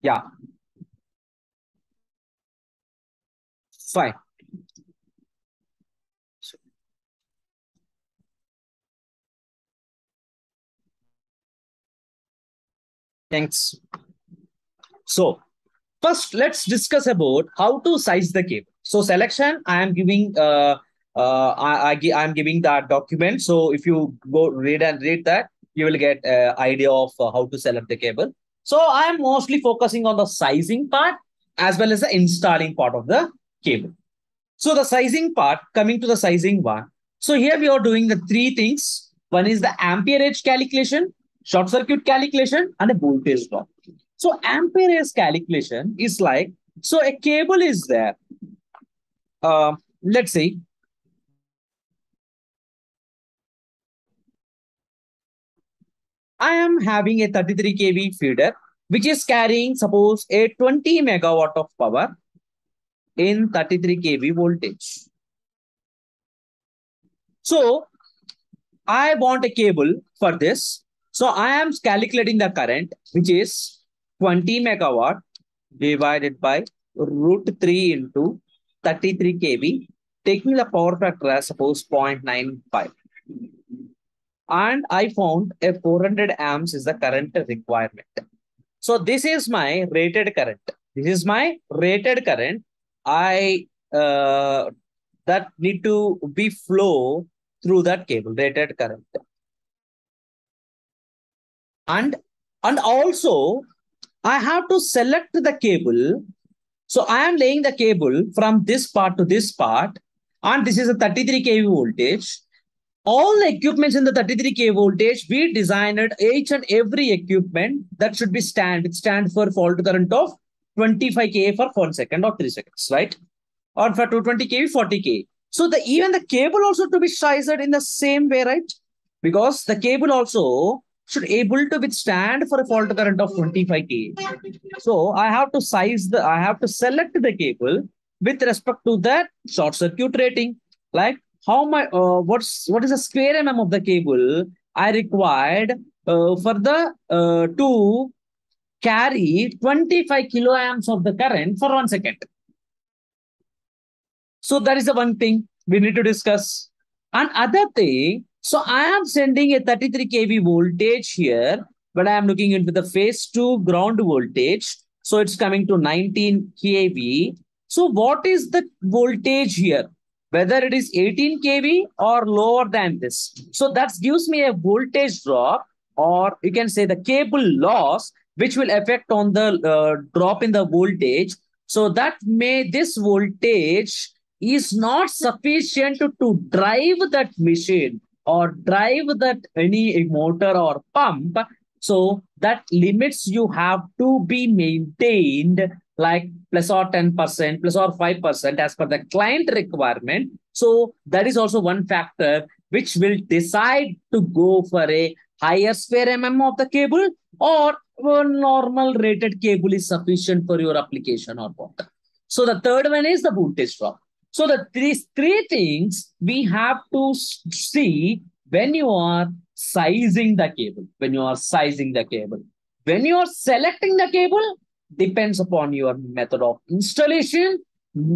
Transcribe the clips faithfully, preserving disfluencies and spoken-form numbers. Yeah. Why? Thanks. So first, let's discuss about how to size the cable. So selection, I am giving, uh, uh, I, I, I am giving that document. So if you go read and read that, you will get an uh, idea of uh, how to select the cable. So I am mostly focusing on the sizing part as well as the installing part of the cable. So the sizing part, coming to the sizing one. So here we are doing the three things. One is the amperage calculation, short circuit calculation, and a voltage drop. So amperage calculation is like, so a cable is there. Uh, let's see. I am having a thirty-three K V feeder, which is carrying, suppose, a twenty megawatt of power in thirty-three K V voltage. So I want a cable for this. So I am calculating the current, which is twenty megawatt divided by root three into thirty-three K V, taking the power factor as, suppose, zero point nine five. And I found a four hundred amps is the current requirement. So this is my rated current. This is my rated current. I uh, that need to be flow through that cable, rated current. And, and also, I have to select the cable. So I am laying the cable from this part to this part. And this is a thirty-three K V voltage. All the equipments in the thirty-three K voltage, we designed each and every equipment that should be stand. It stands for fault current of twenty-five K for one second or three seconds, right? Or for two hundred twenty K, forty K. So the even the cable also to be sized in the same way, right? Because the cable also should able to withstand for a fault current of twenty-five K. So I have to size the, I have to select the cable with respect to that short circuit rating, like how my uh, what's what is the square mm of the cable I required uh, for the uh, to carry twenty-five kiloamps of the current for one second. So that is the one thing we need to discuss. And other thing, so I am sending a thirty-three K V voltage here, but I am looking into the phase two ground voltage. So it's coming to nineteen K V. So what is the voltage here? Whether it is eighteen K V or lower than this. So that gives me a voltage drop, or you can say the cable loss, which will affect on the uh, drop in the voltage. So that may this voltage is not sufficient to, to drive that machine or drive that any motor or pump. So that limits you have to be maintained like plus or ten percent, plus or five percent as per the client requirement. So that is also one factor which will decide to go for a higher square mm of the cable or a normal rated cable is sufficient for your application or what. So the third one is the voltage drop. So the three, three things we have to see when you are sizing the cable, when you are sizing the cable, when you are selecting the cable, depends upon your method of installation,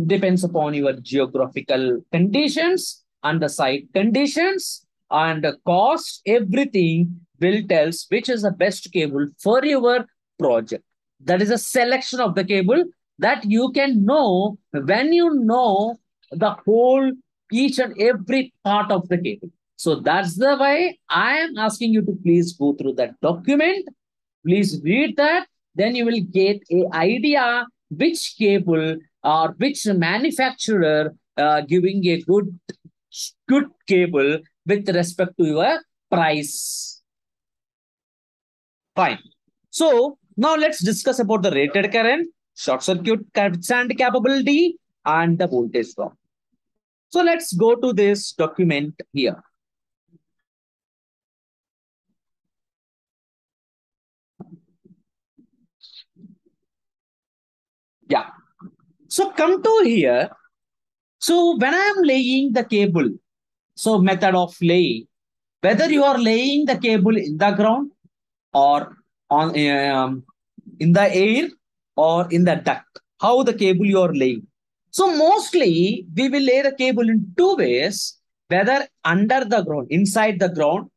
depends upon your geographical conditions and the site conditions and the cost, everything will tell which is the best cable for your project. That is a selection of the cable that you can know when you know the whole, each and every part of the cable. So that's the way I am asking you to please go through that document. Please read that. Then you will get an idea which cable or which manufacturer uh, giving a good, good cable with respect to your price. Fine. So now let's discuss about the rated current, short circuit withstand capability, and the voltage drop. So let's go to this document here. Yeah. So come to here. So when I am laying the cable, so method of laying, whether you are laying the cable in the ground or on um, in the air or in the duct, how the cable you are laying. So mostly we will lay the cable in two ways, whether under the ground, inside the ground,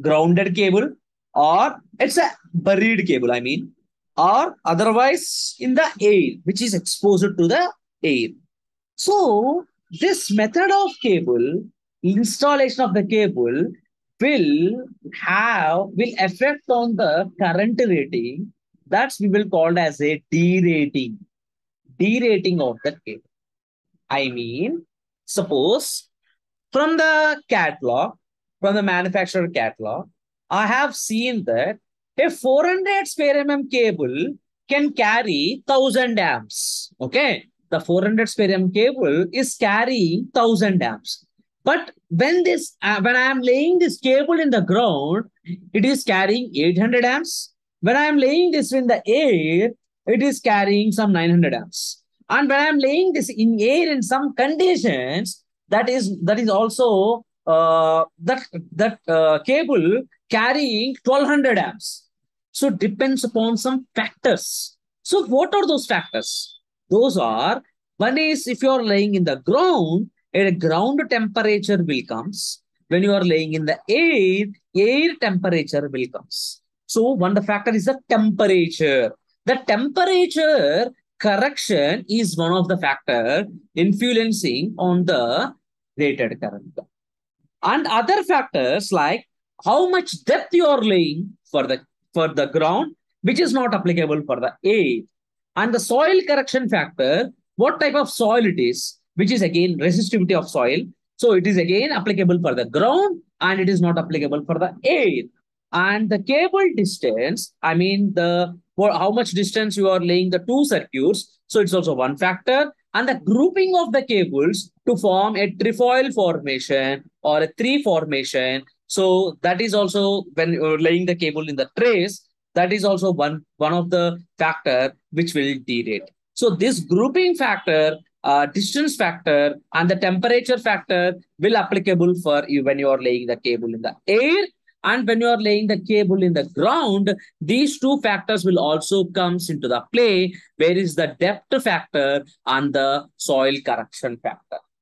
grounded cable, or it's a buried cable, I mean, or otherwise in the air, which is exposed to the air. So this method of cable, installation of the cable will have, will affect on the current rating. That's we will call as a derating, derating of the cable. I mean, suppose from the catalog, from the manufacturer catalog, I have seen that a four hundred square millimeter cable can carry one thousand amps. Okay. The four hundred square millimeter cable is carrying one thousand amps. But when this, uh, when I am laying this cable in the ground, it is carrying eight hundred amps. When I am laying this in the air, it is carrying some nine hundred amps. And when I am laying this in air in some conditions, that is, that is also uh, that, that uh, cable carrying twelve hundred amps. So it depends upon some factors. So what are those factors? Those are, one is if you are laying in the ground, a ground temperature will comes. When you are laying in the air, air temperature will comes. So one the factor is the temperature. The temperature correction is one of the factor influencing on the rated current. And other factors like how much depth you are laying for the, for the ground, which is not applicable for the air. And the soil correction factor, what type of soil it is, which is again resistivity of soil. So it is again applicable for the ground and it is not applicable for the air. And the cable distance, I mean the for how much distance you are laying the two circuits. So it's also one factor. And the grouping of the cables to form a trefoil formation or a three formation. So that is also when you're laying the cable in the trace, that is also one, one of the factor which will derate. So this grouping factor, uh, distance factor and the temperature factor will applicable for you when you are laying the cable in the air. And when you are laying the cable in the ground, these two factors will also comes into the play. Where is the depth factor and the soil correction factor.